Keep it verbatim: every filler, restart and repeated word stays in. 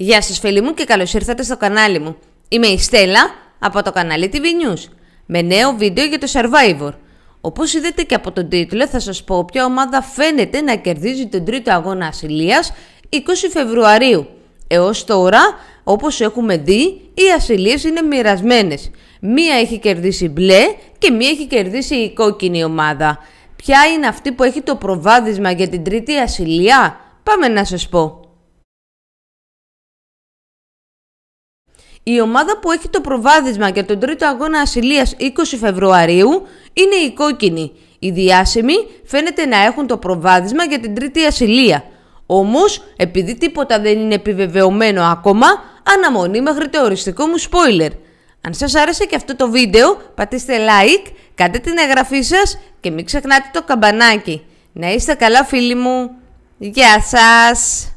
Γεια σας φίλοι μου και καλώς ήρθατε στο κανάλι μου. Είμαι η Στέλλα από το κανάλι τι βι News με νέο βίντεο για το Survivor. Όπως είδατε και από τον τίτλο, θα σας πω ποια ομάδα φαίνεται να κερδίζει τον τρίτο αγώνα ασυλίας είκοσι Φεβρουαρίου. Έως τώρα, όπως έχουμε δει, οι ασυλίες είναι μοιρασμένες. Μία έχει κερδίσει μπλε και μία έχει κερδίσει η κόκκινη ομάδα. Ποια είναι αυτή που έχει το προβάδισμα για την τρίτη ασυλία? Πάμε να σας πω. Η ομάδα που έχει το προβάδισμα για τον τρίτο αγώνα ασυλίας είκοσι Φεβρουαρίου είναι η κόκκινη. Οι διάσημοι φαίνεται να έχουν το προβάδισμα για την τρίτη ασυλία. Όμως, επειδή τίποτα δεν είναι επιβεβαιωμένο ακόμα, αναμονή μέχρι το οριστικό μου spoiler. Αν σας άρεσε και αυτό το βίντεο, πατήστε like, κάντε την εγγραφή σας και μην ξεχνάτε το καμπανάκι. Να είστε καλά φίλοι μου. Γεια σας!